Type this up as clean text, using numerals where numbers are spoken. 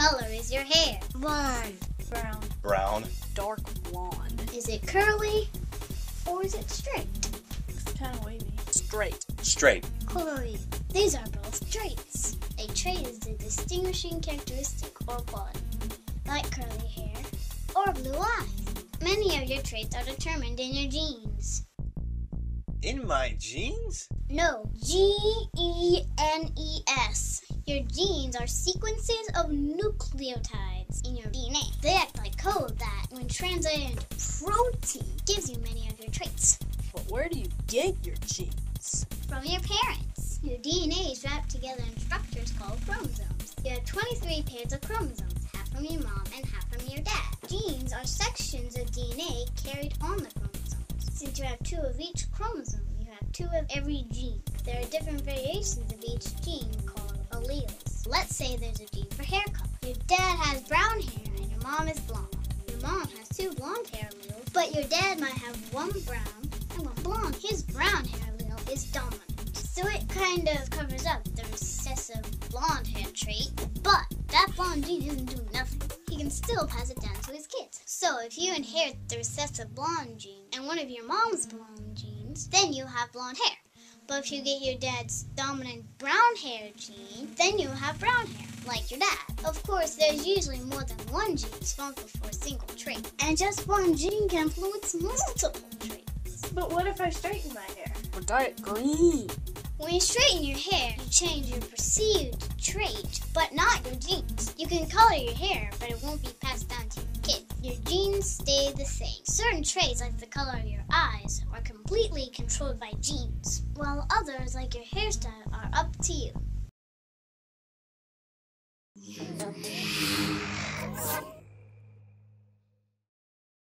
color is your hair? Blonde. Brown. Brown. Dark blonde. Is it curly or is it straight? It's kind of wavy. Straight. Straight. Chloe. These are both traits. A trait is a distinguishing characteristic or quality, like curly hair or blue eyes. Many of your traits are determined in your genes. In my genes? No. Genes. Your genes are sequences of nucleotides in your DNA. They act like code that, when translated into protein, gives you many of your traits. But where do you get your genes? From your parents. Your DNA is wrapped together in structures called chromosomes. You have 23 pairs of chromosomes, half from your mom and half from your dad. Genes are sections of DNA carried on the chromosomes. Since you have two of each chromosome, you have two of every gene. There are different variations of each gene called alleles. Let's say there's a gene for hair color. Your dad has brown hair and your mom is blonde. Your mom has two blonde hair alleles, but your dad might have one brown and one blonde. His brown hair allele is dominant, so it kind of covers up the recessive blonde hair trait, but that blonde gene isn't doing nothing. He can still pass it down to his kids. So if you inherit the recessive blonde gene and one of your mom's blonde genes, then you have blonde hair. But if you get your dad's dominant brown hair gene, then you have brown hair, like your dad. Of course, there's usually more than one gene responsible for a single trait, and just one gene can influence multiple traits. But what if I straighten my hair? Or dye it green? When you straighten your hair, you change your perceived trait, but not your genes. You can color your hair, but it won't be passed down to your kids. Your genes stay the same. Certain traits, like the color of your eyes, are completely controlled by genes, while others, like your hairstyle, are up to you.